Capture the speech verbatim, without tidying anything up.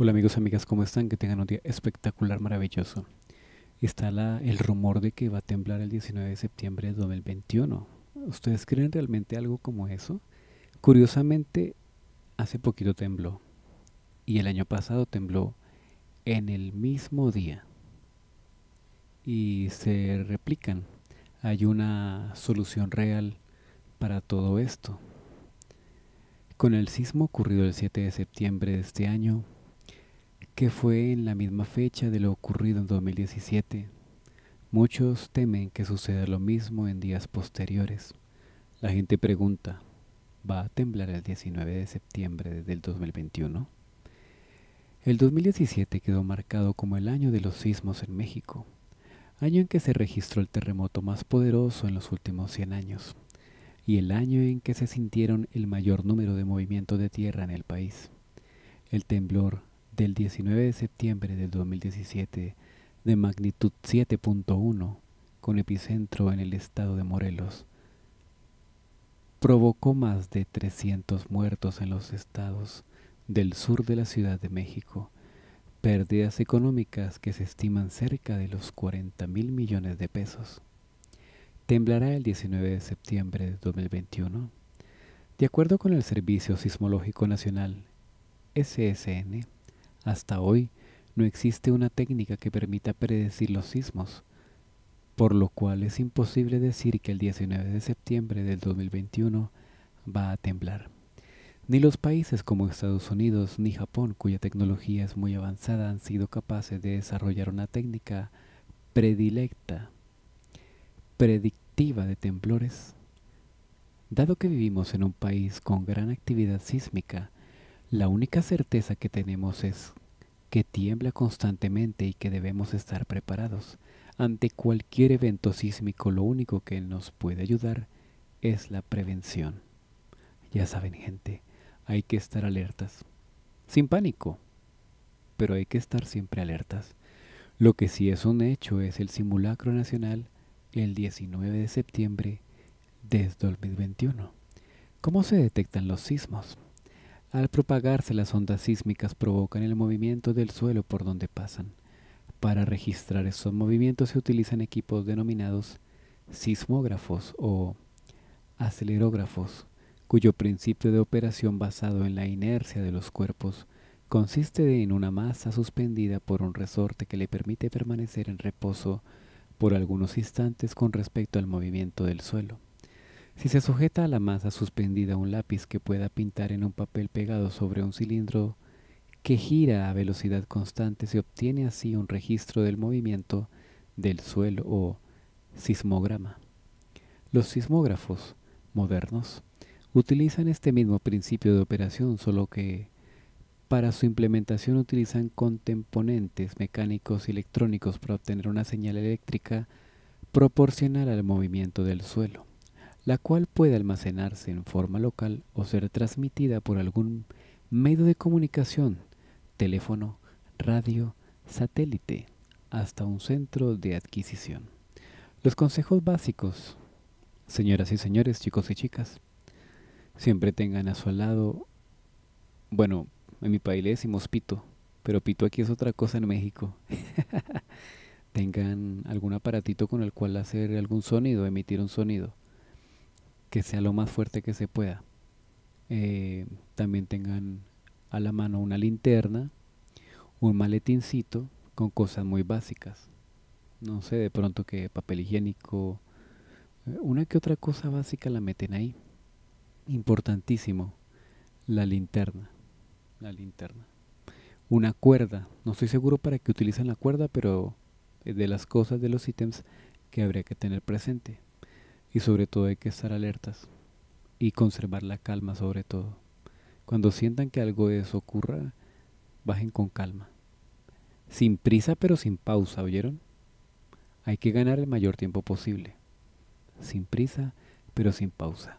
Hola amigos, amigas, ¿cómo están? Que tengan un día espectacular, maravilloso. Está la, el rumor de que va a temblar el diecinueve de septiembre de dos mil veintiuno. ¿Ustedes creen realmente algo como eso? Curiosamente, hace poquito tembló. Y el año pasado tembló en el mismo día. Y se replican. Hay una solución real para todo esto. Con el sismo ocurrido el siete de septiembre de este año, que fue en la misma fecha de lo ocurrido en dos mil diecisiete. Muchos temen que suceda lo mismo en días posteriores. La gente pregunta, ¿va a temblar el diecinueve de septiembre del dos mil veintiuno? El dos mil diecisiete quedó marcado como el año de los sismos en México, año en que se registró el terremoto más poderoso en los últimos cien años, y el año en que se sintieron el mayor número de movimientos de tierra en el país. El temblor del diecinueve de septiembre del dos mil diecisiete de magnitud siete punto uno con epicentro en el estado de Morelos provocó más de trescientos muertos en los estados del sur de la Ciudad de México, pérdidas económicas que se estiman cerca de los cuarenta mil millones de pesos. ¿Temblará el diecinueve de septiembre de dos mil veintiuno? De acuerdo con el Servicio Sismológico Nacional, S S N, hasta hoy no existe una técnica que permita predecir los sismos, por lo cual es imposible decir que el diecinueve de septiembre del dos mil veintiuno va a temblar. Ni los países como Estados Unidos ni Japón, cuya tecnología es muy avanzada, han sido capaces de desarrollar una técnica predilecta, predictiva de temblores. Dado que vivimos en un país con gran actividad sísmica, la única certeza que tenemos es que tiembla constantemente y que debemos estar preparados. Ante cualquier evento sísmico, lo único que nos puede ayudar es la prevención. Ya saben, gente, hay que estar alertas. Sin pánico, pero hay que estar siempre alertas. Lo que sí es un hecho es el simulacro nacional el diecinueve de septiembre de dos mil veintiuno. ¿Cómo se detectan los sismos? Al propagarse, las ondas sísmicas provocan el movimiento del suelo por donde pasan. Para registrar esos movimientos se utilizan equipos denominados sismógrafos o acelerógrafos, cuyo principio de operación basado en la inercia de los cuerpos consiste en una masa suspendida por un resorte que le permite permanecer en reposo por algunos instantes con respecto al movimiento del suelo. Si se sujeta a la masa suspendida un lápiz que pueda pintar en un papel pegado sobre un cilindro que gira a velocidad constante, se obtiene así un registro del movimiento del suelo o sismograma. Los sismógrafos modernos utilizan este mismo principio de operación, solo que para su implementación utilizan componentes mecánicos y electrónicos para obtener una señal eléctrica proporcional al movimiento del suelo, la cual puede almacenarse en forma local o ser transmitida por algún medio de comunicación, teléfono, radio, satélite, hasta un centro de adquisición. Los consejos básicos, señoras y señores, chicos y chicas, siempre tengan a su lado, bueno, en mi país le decimos pito, pero pito aquí es otra cosa en México. Tengan algún aparatito con el cual hacer algún sonido, emitir un sonido, que sea lo más fuerte que se pueda. Eh, también tengan a la mano una linterna, un maletincito con cosas muy básicas. No sé, de pronto que papel higiénico, una que otra cosa básica la meten ahí. Importantísimo, la linterna. La linterna. Una cuerda. No estoy seguro para qué utilizan la cuerda, pero es de las cosas, de los ítems que habría que tener presente. Y sobre todo hay que estar alertas y conservar la calma sobre todo. Cuando sientan que algo de eso ocurra, bajen con calma. Sin prisa pero sin pausa, ¿oyeron? Hay que ganar el mayor tiempo posible. Sin prisa pero sin pausa.